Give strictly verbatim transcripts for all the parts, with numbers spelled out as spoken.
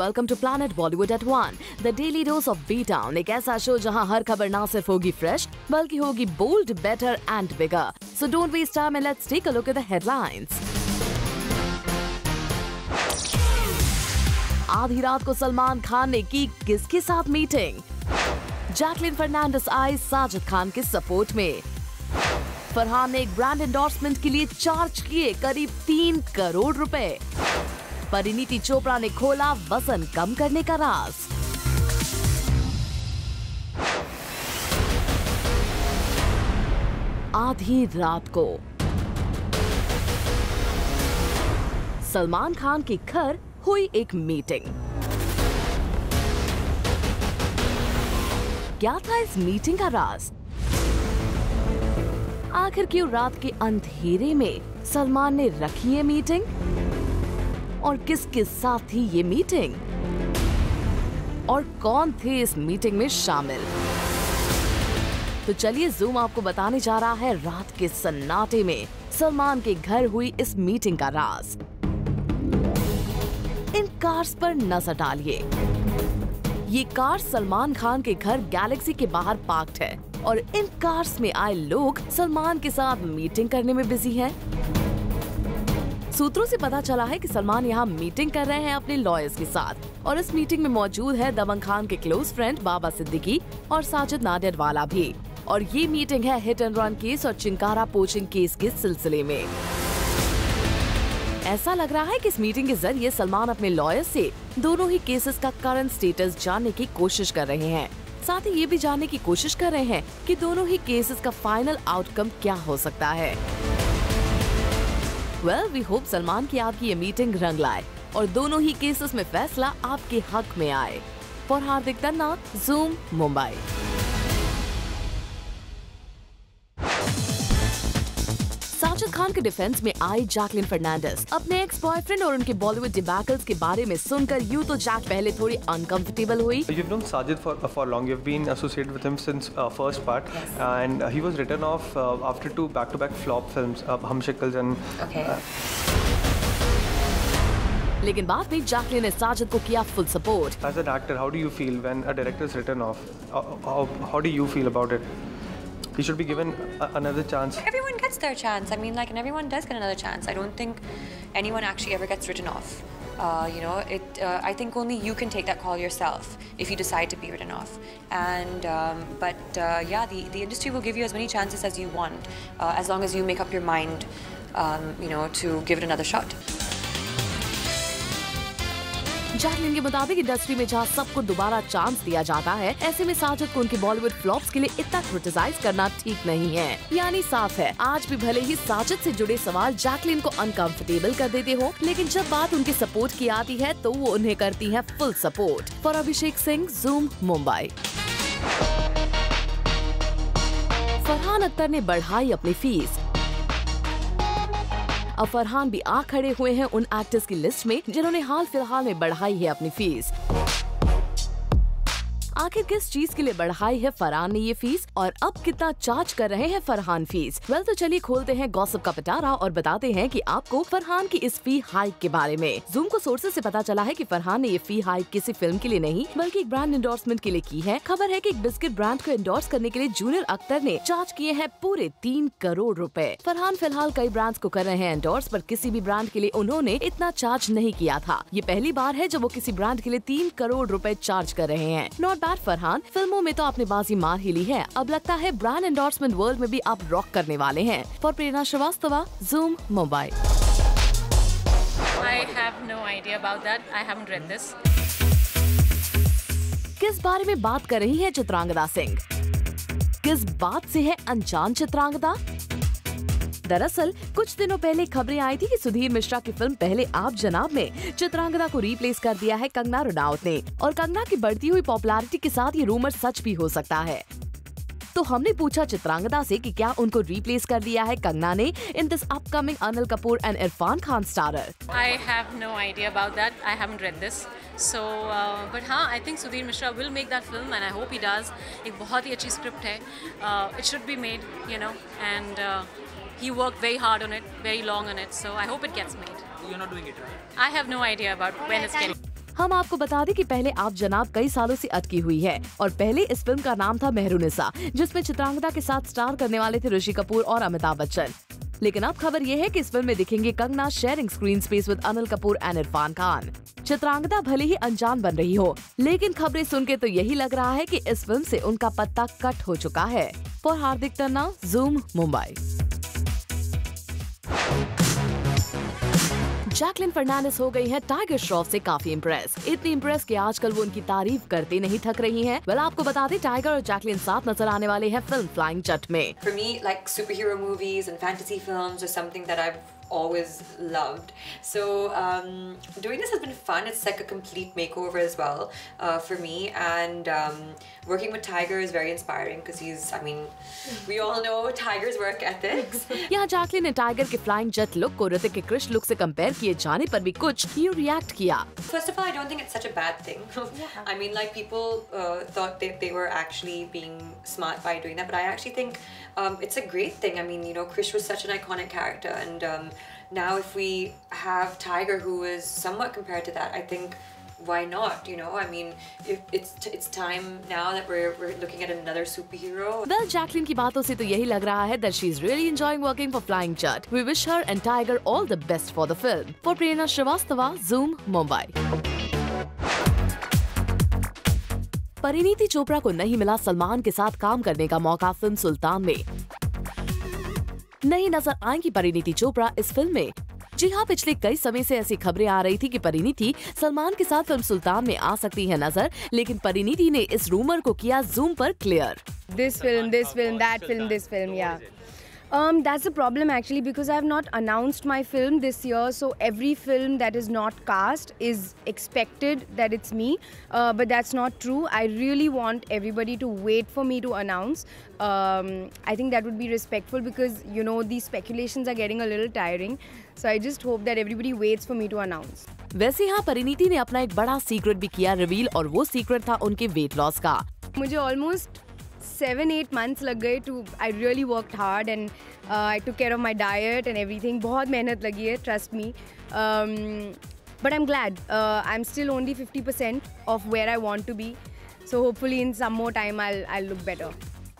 Welcome to planet Bollywood at one, the daily dose of B town. एक ऐसा show जहां हर खबर ना सिर्फ होगी फ्रेश बल्कि होगी bold, better and bigger. So don't waste time and let's take a look at the headlines. आधी रात को सलमान खान ने की किसके साथ मीटिंग? जैकलिन फर्नांडिस आई साजिद खान के सपोर्ट में। फरहान ने एक ब्रांड एंडोर्समेंट के लिए चार्ज किए करीब तीन करोड़ रुपए। परिणीति चोपड़ा ने खोला वजन कम करने का राज। आधी रात को सलमान खान के घर हुई एक मीटिंग। क्या था इस मीटिंग का राज? आखिर क्यों रात के अंधेरे में सलमान ने रखी ये मीटिंग और किसके साथ थी ये मीटिंग और कौन थे इस मीटिंग में शामिल? तो चलिए जूम आपको बताने जा रहा है रात के सन्नाटे में सलमान के घर हुई इस मीटिंग का राज। इन कार्स पर नजर डालिए। ये कार सलमान खान के घर गैलेक्सी के बाहर पार्क्ड है और इन कार्स में आए लोग सलमान के साथ मीटिंग करने में बिजी हैं। सूत्रों से पता चला है कि सलमान यहाँ मीटिंग कर रहे हैं अपने लॉयर्स के साथ और इस मीटिंग में मौजूद है दबंग खान के क्लोज फ्रेंड बाबा सिद्दीकी और साजिद नाडियाडवाला भी। और ये मीटिंग है हिट एंड रन केस और चिंकारा पोचिंग केस के सिलसिले में। ऐसा लग रहा है कि इस मीटिंग के जरिए सलमान अपने लॉयर से दोनों ही केसेस का करंट स्टेटस जानने की कोशिश कर रहे हैं। साथ ही ये भी जानने की कोशिश कर रहे हैं कि दोनों ही केसेस का फाइनल आउटकम क्या हो सकता है। वेल वी होप सलमान की आपकी ये मीटिंग रंग लाए और दोनों ही केसेस में फैसला आपके हक में आए। फरहान अख्तर, जूम मुंबई। साजिद खान के डिफेंस में आई जैकलिन फर्नांडिस। अपने एक्स बॉयफ्रेंड और उनके बॉलीवुड डिबैकल्स के बारे में सुनकर यूं तो जैक पहले थोड़ी अनकंफर्टेबल हुई। You've known Sajid for for long. You've been associated with him since uh, first part, yes. And he was written off uh, after two back-to-back flop films, uh, Humshakals and. Okay. Uh, लेकिन बाद में Jacqueline ने साजिद को किया full support. As an actor, how do you feel when a director is written off? How how do you feel about it? He should be given another chance. Everyone gets their chance. I mean, like, and everyone does get another chance. I don't think anyone actually ever gets written off. Uh, you know, it. Uh, I think only you can take that call yourself if you decide to be written off. And um, but uh, yeah, the the industry will give you as many chances as you want, uh, as long as you make up your mind, um, you know, to give it another shot. Jacqueline के मुताबिक industry में जहाँ सबको दोबारा chance दिया जाता है, ऐसे में साजिद को उनके बॉलीवुड फ्लॉप्स के लिए इतना क्रिटिसाइज करना ठीक नहीं है। यानी साफ है, आज भी भले ही साजिद से जुड़े सवाल जैकलिन को अनकंफर्टेबल कर देते हो, लेकिन जब बात उनके सपोर्ट की आती है तो वो उन्हें करती है full support. For Abhishek Singh, zoom Mumbai. Farhan Akhtar ने बढ़ाई अपनी फीस। अब फरहान भी आ खड़े हुए हैं उन एक्टर्स की लिस्ट में जिन्होंने हाल फिलहाल में बढ़ाई है अपनी फीस। आखिर किस चीज के लिए बढ़ाई है फरहान ने ये फीस और अब कितना चार्ज कर रहे हैं फरहान फीस? वेल तो चलिए खोलते हैं गॉसिप का पिटारा और बताते हैं कि आपको फरहान की इस फी हाइक के बारे में। जूम को सोर्सेस से पता चला है कि फरहान ने ये फी हाइक किसी फिल्म के लिए नहीं बल्कि एक ब्रांड एंडोर्समेंट के लिए की है। खबर है कि एक बिस्किट ब्रांड को एंडोर्स करने के लिए जूनियर अख्तर ने चार्ज किए हैं पूरे तीन करोड़ रूपए। फरहान फिलहाल कई ब्रांड्स को कर रहे हैं एंडोर्स, पर किसी भी ब्रांड के लिए उन्होंने इतना चार्ज नहीं किया था। ये पहली बार है जब वो किसी ब्रांड के लिए तीन करोड़ रूपए चार्ज कर रहे हैं। नॉट फरहान, फिल्मों में तो आपने बाजी मार ही ली है, अब लगता है ब्रांड एंडोर्समेंट वर्ल्ड में भी आप रॉक करने वाले हैं। For Prerna Shrivastava, zoom Mumbai. किस बारे में बात कर रही है चित्रांगदा सिंह? किस बात से है अनजान चित्रांगदा? दरअसल कुछ दिनों पहले खबरें आई थी कि सुधीर मिश्रा की फिल्म पहले आप जनाब में चित्रांगदा को रिप्लेस कर दिया है कंगना रनौत ने और कंगना की बढ़ती हुई पॉपुलैरिटी के साथ ये रूमर सच भी हो सकता है। तो हमने पूछा चित्रांगदा से कि क्या उनको रिप्लेस कर दिया है कंगना ने in this upcoming Anil Kapoor and Irrfan Khan starrer. I have no idea about that, I haven't read this. So but हाँ, I think Sudhir Mishra will make that film and I hope he does. एक बहुत ही अच्छी स्क्रिप्ट है, it should be made, you know, and he worked very hard on it, very long on it, so I hope it gets made. You're not doing it, right? I have no idea about when it's getting हम आपको बता दें कि पहले आप जनाब कई सालों से अटकी हुई है और पहले इस फिल्म का नाम था मेहरूनिसा, जिसमें चित्रांगदा के साथ स्टार करने वाले थे ऋषि कपूर और अमिताभ बच्चन। लेकिन अब खबर ये है कि इस फिल्म में दिखेंगे Kangana sharing screen space with Anil Kapoor and Irrfan Khan. Chitrangada भले ही अनजान बन रही हो, लेकिन खबरें सुन के तो यही लग रहा है कि इस फिल्म से उनका पत्ता कट हो चुका है। For Hardik Tanna, zoom Mumbai. Jacqueline Fernandes हो गई है टाइगर श्रॉफ से काफी इम्प्रेस, इतनी इम्प्रेस कि आजकल वो उनकी तारीफ करते नहीं थक रही हैं। वेल आपको बता दें टाइगर और जैकलिन साथ नजर आने वाले हैं फिल्म फ्लाइंग जट में। For me, like superhero movies and fantasy films are something that I've always loved. So um, doing this has been fun. It's like a complete makeover as well uh, for me. And um, working with Tiger is very inspiring because he's, I mean, we all know Tiger's work ethics. यहाँ Jacqueline ने tiger के flying jet look को ऋतिक के Krrish look से compare किए जाने पर भी कुछ क्यों रिएक्ट किया। First of all, I don't think it's such a bad thing. I mean, like people uh, thought that they were actually being smart by doing that, but I actually think um, it's a great thing. I mean, you know, Krrish was such an iconic character, and um, now if we have Tiger, who is somewhat compared to that, I think why not? You know, I mean, if it's it's time now that we're we're looking at another superhero. Well, Jacqueline की बातों से तो यही लग रहा है that she's really enjoying working for Flying Jatt. We wish her and Tiger all the best for the film. For Prerna Shrivastava, Zoom, Mumbai. Parineeti Chopra को नहीं मिला सलमान के साथ काम करने का मौका फिल्म सुल्तान में। नहीं नजर आएंगी परिणीति चोपड़ा इस फिल्म में। जी हाँ, पिछले कई समय से ऐसी खबरें आ रही थी कि परिणीति सलमान के साथ फिल्म सुल्तान में आ सकती है नजर, लेकिन परिणीति ने इस रूमर को किया जूम पर clear. This film, this film, that film, this film, या Um, that's the problem actually because I have not announced my film this year, so every film that is not cast is expected that it's me, uh, but that's not true. I really want everybody to wait for me to announce. Um, I think that would be respectful because you know these speculations are getting a little tiring. So I just hope that everybody waits for me to announce. वैसे हाँ, परिणीति ने अपना एक बड़ा secret भी किया reveal, और वो सीक्रेट था उनके वेट लॉस का। मुझे almost Seven eight months लग गए to I really worked hard and uh, I took care of my diet and everything. बहुत मेहनत लगी है, trust me. Um, but I'm glad. Uh, I'm still only fifty percent of where I want to be. So hopefully in some more time I'll I'll look better.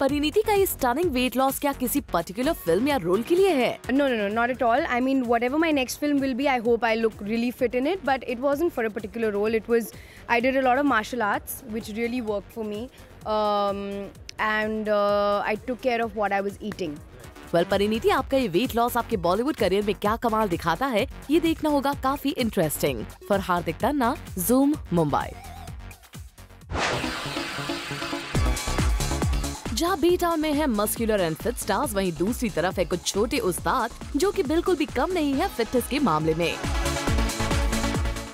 Parineeti का ये stunning weight loss क्या किसी particular film या role के लिए है? No no no not at all. I mean whatever my next film will be, I hope I look really fit in it. But it wasn't for a particular role. It was I did a lot of martial arts which really worked for me. Um, And uh, I took care of what I was eating. Well, Parineeti आपका ये weight loss आपके Bollywood career में क्या कमाल दिखाता है, ये देखना होगा काफी interesting. For Hardik Tanna, zoom Mumbai. जहाँ बी टाउन में है मस्कुलर एंड फिट स्टार्स, वहीं दूसरी तरफ है कुछ छोटे उस्ताद जो कि बिल्कुल भी कम नहीं है फिटनेस के मामले में।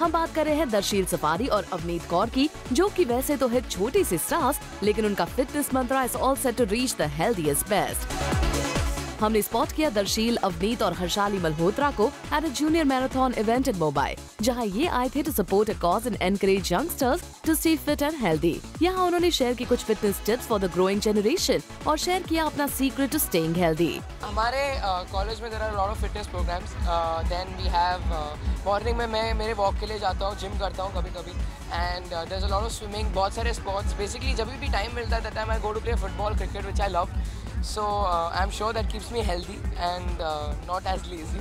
हम बात कर रहे हैं दर्शील सफारी और अवनीत कौर की, जो कि वैसे तो है छोटी सी स्टार्स, लेकिन उनका fitness mantra is all set to reach the healthiest best. हमने स्पॉट किया दर्शील, अवनीत और हर्षाली मल्होत्रा को at a junior marathon event in Mumbai, जहां ये आए थे to support a cause and encourage youngsters to stay fit and healthy. यहाँ उन्होंने शेयर की कुछ fitness tips for the growing generation और शेयर किया अपना सीक्रेट टू स्टेइंग हेल्दी। हमारे कॉलेज में there are lot of fitness programmes, then we have morning में मैं मेरे वॉक के लिए जाता हूँ, जिम करता हूँ कभी कभी, and there is a lot of swimming, बहुत सारे स्पोर्ट्स। बेसिकली जब भी टाइम मिलता है that time I go to play football, cricket which I love, so I am sure that keeps me healthy and not as lazy.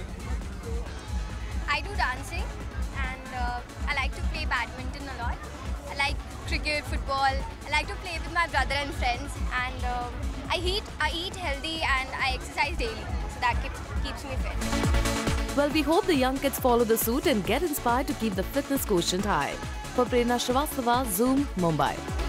I do dancing and I like to play badminton a lot, I like cricket, football, I like to play with my brother and friends, and I eat I eat healthy and I exercise daily, so that keeps me fit. Well, we hope the young kids follow the suit and get inspired to keep the fitness quotient high. For Prerna Shrivastava, Zoom, Mumbai.